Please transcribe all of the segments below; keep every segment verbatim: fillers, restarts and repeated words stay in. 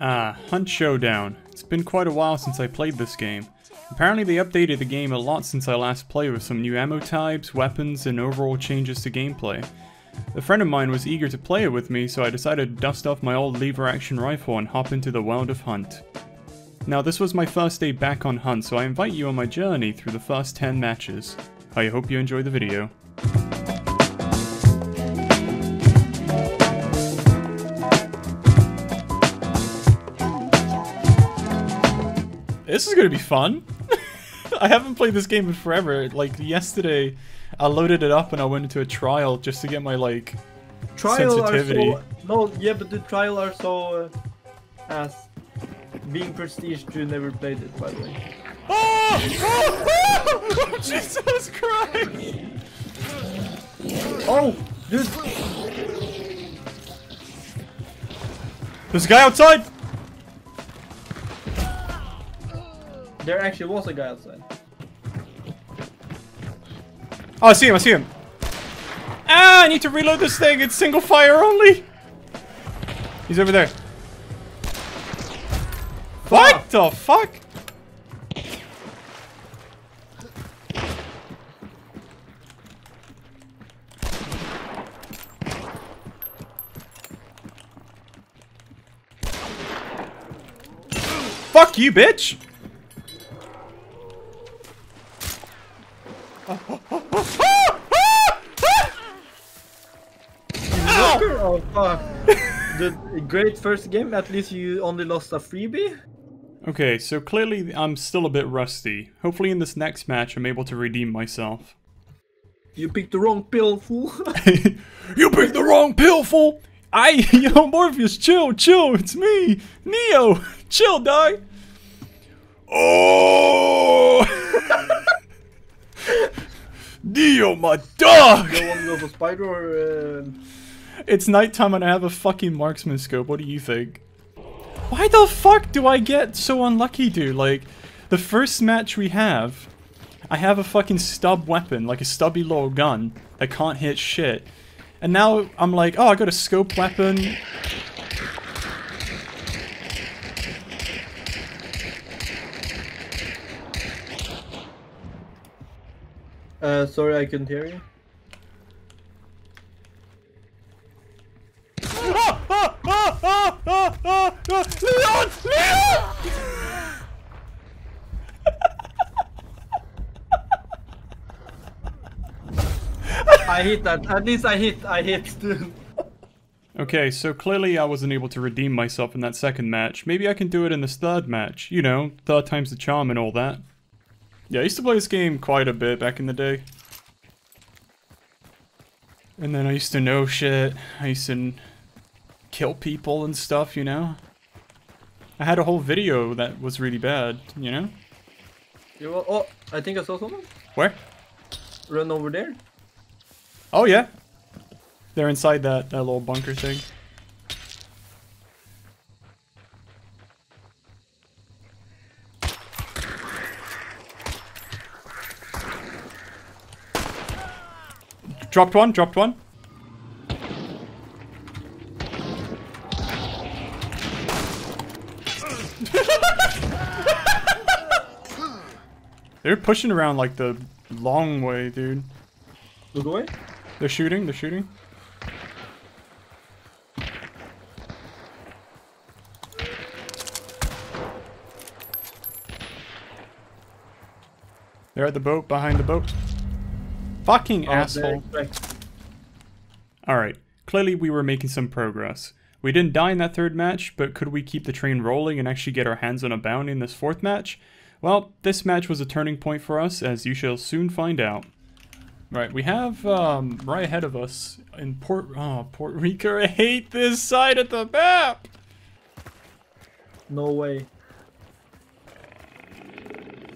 Ah, Hunt Showdown. It's been quite a while since I played this game. Apparently they updated the game a lot since I last played, with some new ammo types, weapons, and overall changes to gameplay. A friend of mine was eager to play it with me, so I decided to dust off my old lever-action rifle and hop into the world of Hunt. Now, this was my first day back on Hunt, so I invite you on my journey through the first ten matches. I hope you enjoy the video. This is gonna be fun! I haven't played this game in forever. Like, yesterday, I loaded it up and I went into a trial just to get my, like, trial sensitivity. Are so, no, yeah, but the trial are so... Uh, ass. Being prestige to never played it, by the way. Oh! Oh! Oh! Oh! Jesus Christ! Oh! Dude! There's a guy outside! There actually was a guy outside. Oh, I see him, I see him. Ah, I need to reload this thing. It's single fire only. He's over there. What oh. the fuck? Fuck you, bitch. Oh fuck. The great first game, at least you only lost a freebie. Okay, so clearly I'm still a bit rusty. Hopefully in this next match I'm able to redeem myself. You picked the wrong pill, fool. You picked the wrong pill, fool! I, yo, Morpheus, chill, chill, it's me, Neo! Chill, die! Oh! Neo, my dog! You want to go for spider or... Uh... It's nighttime and I have a fucking marksman scope. What do you think? Why the fuck do I get so unlucky, dude? Like, the first match we have, I have a fucking stub weapon, like a stubby little gun that can't hit shit. And now I'm like, oh, I got a scope weapon. Uh, sorry, I couldn't hear you. Leon! Leon! I hit that. At least I hit. I hit, dude. Okay, so clearly I wasn't able to redeem myself in that second match. Maybe I can do it in this third match. You know, third time's the charm and all that. Yeah, I used to play this game quite a bit back in the day. And then I used to know shit. I used to kill people and stuff, you know? I had a whole video that was really bad, you know? You were, oh, I think I saw someone. Where? Run over there. Oh, yeah. They're inside that, that little bunker thing. Dropped one, dropped one. They're pushing around like the long way, dude. Look away? They're shooting, they're shooting. They're at the boat, behind the boat. Fucking oh, asshole. Alright, clearly we were making some progress. We didn't die in that third match, but could we keep the train rolling and actually get our hands on a bounty in this fourth match? Well, this match was a turning point for us, as you shall soon find out. Right, we have, um, right ahead of us in Port... Oh, Puerto Rico, I hate this side of the map! No way.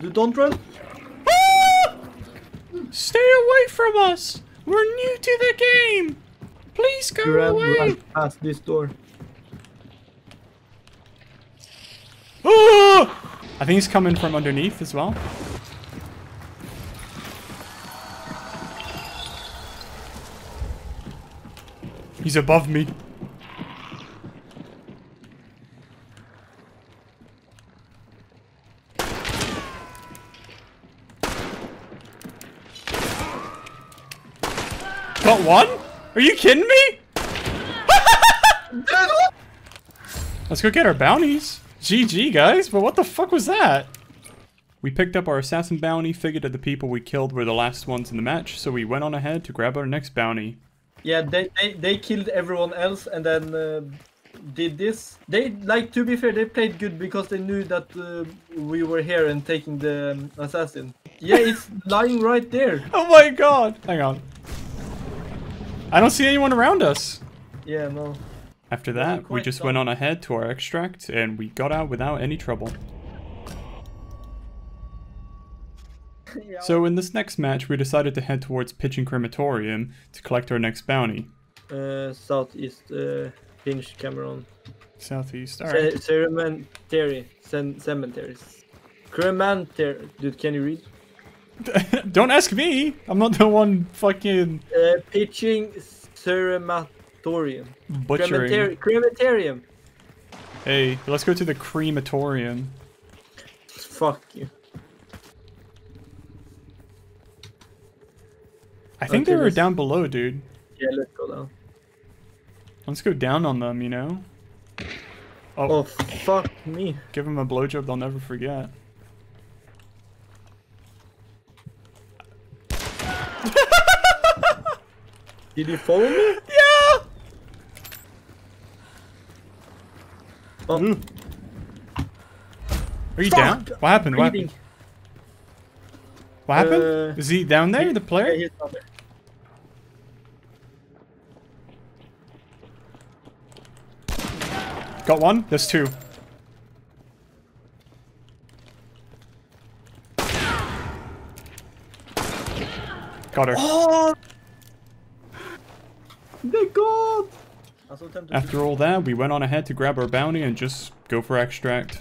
You don't run? Ah! Stay away from us! We're new to the game! Please go You're away! Right past this door. Ah! I think he's coming from underneath as well. He's above me. not one? Are you kidding me? Let's go get our bounties. G G, guys, but what the fuck was that? We picked up our assassin bounty, figured that the people we killed were the last ones in the match, so we went on ahead to grab our next bounty. Yeah, they, they, they killed everyone else and then uh, did this. They, like, to be fair, they played good because they knew that uh, we were here and taking the um, assassin. Yeah, it's lying right there. Oh my god. Hang on. I don't see anyone around us. Yeah, no. After that, we just dumb. went on ahead to our extract and we got out without any trouble. Yeah. So in this next match, we decided to head towards Pigeon Crematorium to collect our next bounty. Uh, southeast, uh, Pinch, Cameron. Southeast, alright. Cemetery, cemeteries. Cremantary, dude, can you read? Don't ask me! I'm not the one fucking... Uh, pitching crematorium. Butchering. Cremater crematorium. Hey, let's go to the crematorium. Fuck you. I think okay, they were let's... down below, dude. Yeah, let's go down. Let's go down on them, you know? Oh, oh fuck me. Give them a blowjob they'll never forget. Did you follow me? Yeah! Oh. Ooh. Are you fuck. down? What happened? What happened? What happened? Uh, Is he down there, the player? Yeah, he's down there. Got one? There's two. Got her. Oh! The gold! After all that, we went on ahead to grab our bounty and just go for extract.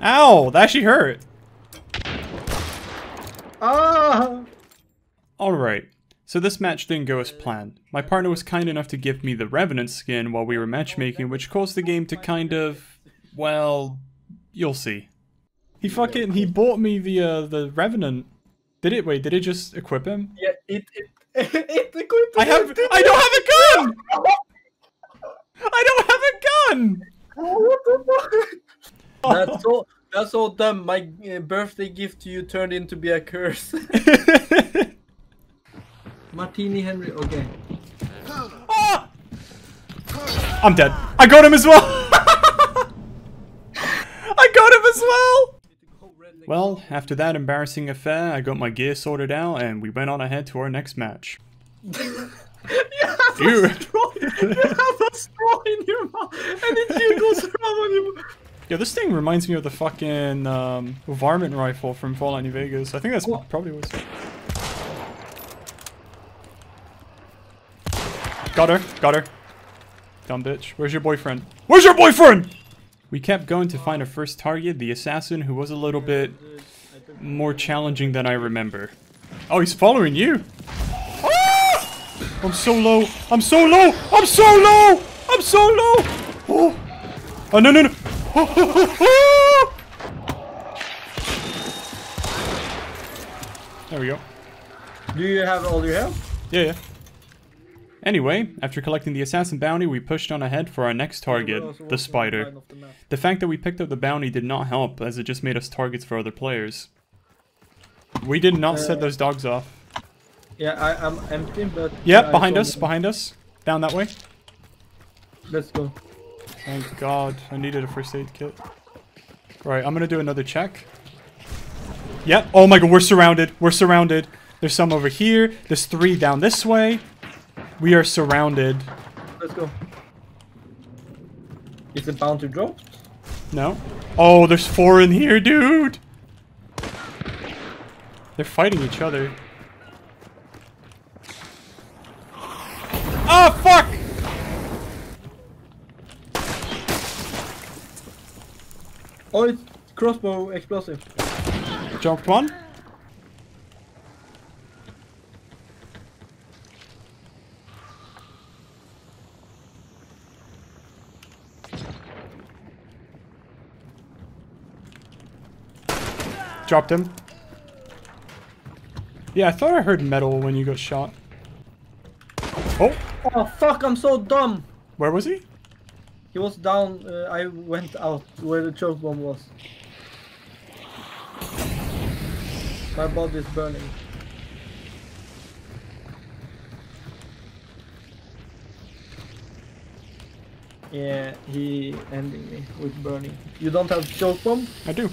Ow! That actually hurt! Ah! Alright. So this match didn't go as planned. My partner was kind enough to give me the Revenant skin while we were matchmaking, which caused the game to kind of... well... you'll see. He fucking... he bought me the, uh, the Revenant. Did it? Wait, did it just equip him? Yeah, it... it, it equipped him! I have... I don't have a gun! I don't have a gun! Oh, what the fuck? Oh. That's all... that's all dumb. My uh, birthday gift to you turned into be a curse. Martini Henry, okay. Oh! I'm dead. I got him as well! I got him as well! Well, after that embarrassing affair, I got my gear sorted out and we went on ahead to our next match. You have you. a straw! You have a straw in your mouth! And it goes around on you! Yo, this thing reminds me of the fucking um, varmint rifle from Fallout New Vegas. I think that's what? probably was. Got her, got her. Dumb bitch. Where's your boyfriend? Where's your boyfriend? We kept going to find our first target, the assassin, who was a little bit more challenging than I remember. Oh, he's following you. Ah! I'm so low. I'm so low. I'm so low. I'm so low. Oh, oh no, no, no. Oh, oh, oh, oh. There we go. Do you have all you have? Yeah, yeah. Anyway, after collecting the assassin bounty, we pushed on ahead for our next target, the spider. The fact that we picked up the bounty did not help, as it just made us targets for other players. We did not uh, set those dogs off. Yeah, I, I'm empty, but... Yep, I behind us, them. behind us. Down that way. Let's go. Thank God, I needed a first aid kit. Right, I'm gonna do another check. Yep, oh my god, we're surrounded, we're surrounded. There's some over here, there's three down this way. We are surrounded. Let's go. Is it bound to drop? No. Oh, there's four in here, dude! They're fighting each other. Ah, oh, fuck! Oh, it's crossbow explosive. Jumped one. Dropped him. Yeah, I thought I heard metal when you got shot. Oh! Oh fuck, I'm so dumb! Where was he? He was down, uh, I went out where the choke bomb was. My body is burning. Yeah, he ending me with burning. You don't have choke bomb? I do.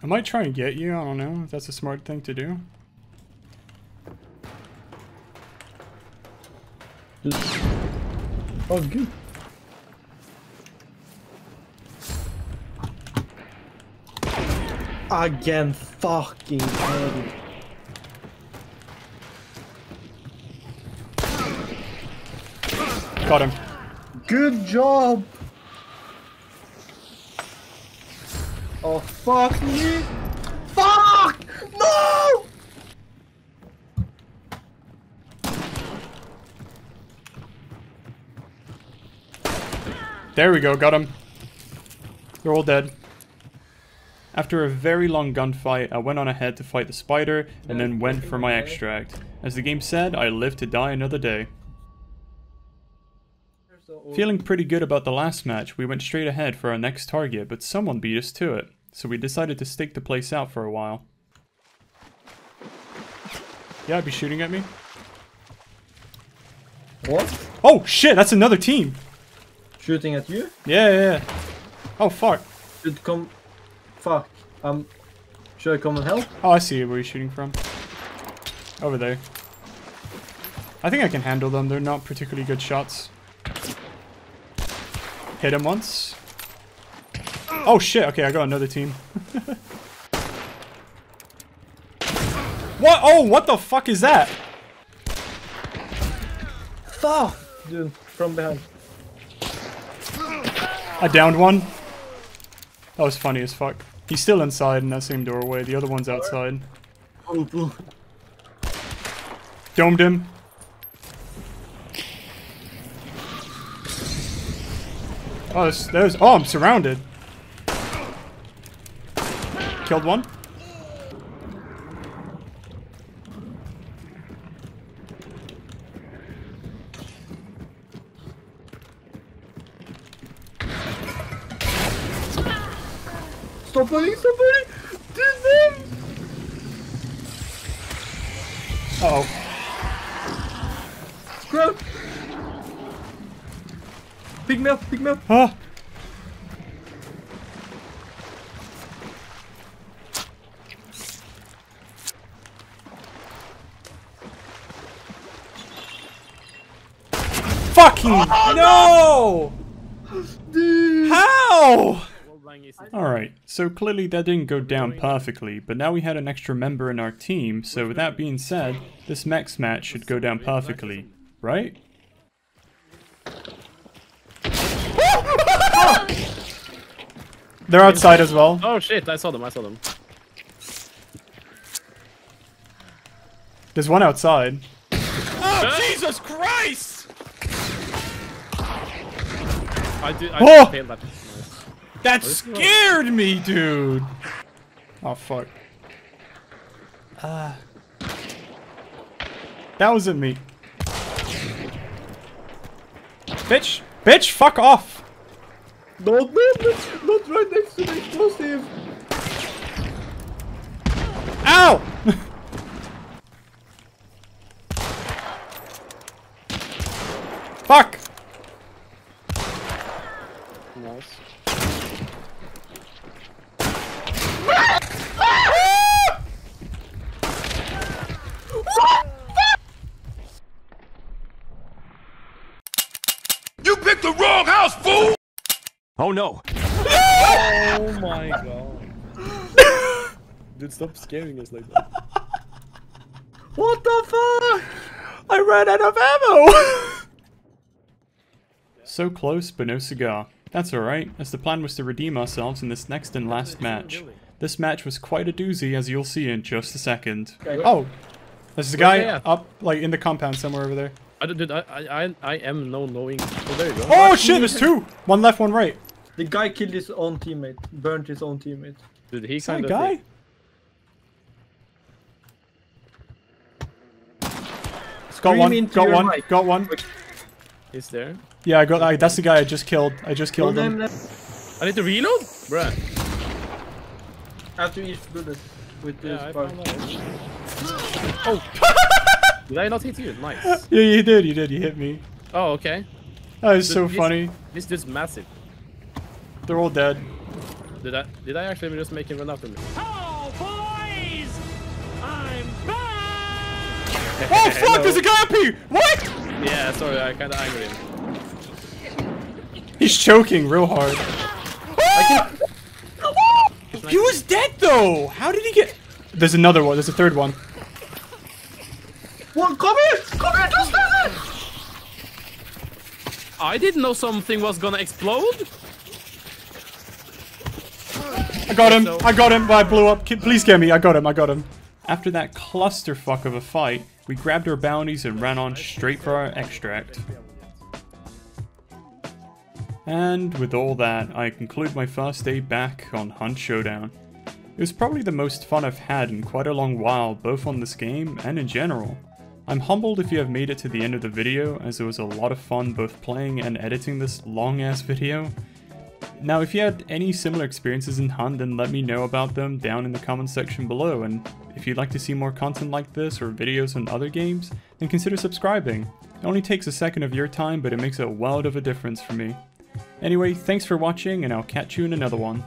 I might try and get you, I don't know if that's a smart thing to do. Oh, good. Again, fucking hell. Got him. Good job! Oh, fuck me! Fuck! No! There we go, got him. They're all dead. After a very long gunfight, I went on ahead to fight the spider, and then went for my extract. As the game said, I lived to die another day. Feeling pretty good about the last match, we went straight ahead for our next target, but someone beat us to it, so we decided to stake the place out for a while. Yeah, I'd be shooting at me. What? Oh shit, that's another team! Shooting at you? Yeah, yeah, yeah. Oh fuck. Should come... Fuck. Um... Should I come and help? Oh, I see where you're shooting from. Over there. I think I can handle them, they're not particularly good shots. Hit him once. Oh shit, okay, I got another team. What? Oh, what the fuck is that? Fuck! Dude, from behind. I downed one. That was funny as fuck. He's still inside in that same doorway, the other one's outside. Domed him. Oh, there's, there's, oh, I'm surrounded. Killed one. Stop running, stop running. Uh oh. Scrub. Pick me up, pick me up. Huh? Fucking oh, no! Dude. How? Alright, so clearly that didn't go down perfectly, but now we had an extra member in our team, so with that being said, this next match should go down perfectly, right? They're outside as well. Oh shit, I saw them, I saw them. There's one outside. Oh, uh, Jesus Christ! I did, I oh! failed that. That scared me, dude! Oh fuck. Uh, that wasn't me. Bitch! Bitch, fuck off! Don't move it! Not right next to the explosive! Ow! Fuck! Nice. You picked the wrong house, fool! Oh no! Oh my god. Dude, stop scaring us like that. What the fuck? I ran out of ammo! So close, but no cigar. That's alright, as the plan was to redeem ourselves in this next and last match. This match was quite a doozy, as you'll see in just a second. Okay. Oh! There's a guy yeah, yeah. up, like, in the compound somewhere over there. I, dude, I, I, I am no knowing. Oh, there you go. Oh shit, there's two! One left, one right. The guy killed his own teammate, burnt his own teammate. Did he kind of guy? Got one, got one, right. got one. Is there? Yeah, I got that. That's the guy I just killed. I just killed oh, him. I need to reload? Bruh. After each bullet with this yeah, part. Oh! Did I not hit you? Nice. Yeah, you did, you did. You hit me. Oh, okay. That is so this, funny. This dude's massive. They're all dead. Did I, did I actually just make him run after me? Oh, boys! I'm back! Oh, fuck! No. There's a guy up here! What? Yeah, sorry. I kind of angered him. He's choking real hard. Ah! Oh! He was dead, though! How did he get... There's another one. There's a third one. Well, come here! Come here! Just there! I didn't know something was gonna explode. I got him. I got him. I blew up. Please get me. I got him. I got him. After that clusterfuck of a fight, we grabbed our bounties and ran on straight for our extract. And with all that, I conclude my first day back on Hunt Showdown. It was probably the most fun I've had in quite a long while, both on this game and in general. I'm humbled if you have made it to the end of the video, as it was a lot of fun both playing and editing this long-ass video. Now, if you had any similar experiences in Hunt, then let me know about them down in the comment section below, and if you'd like to see more content like this or videos on other games, then consider subscribing. It only takes a second of your time, but it makes a world of a difference for me. Anyway, thanks for watching, and I'll catch you in another one.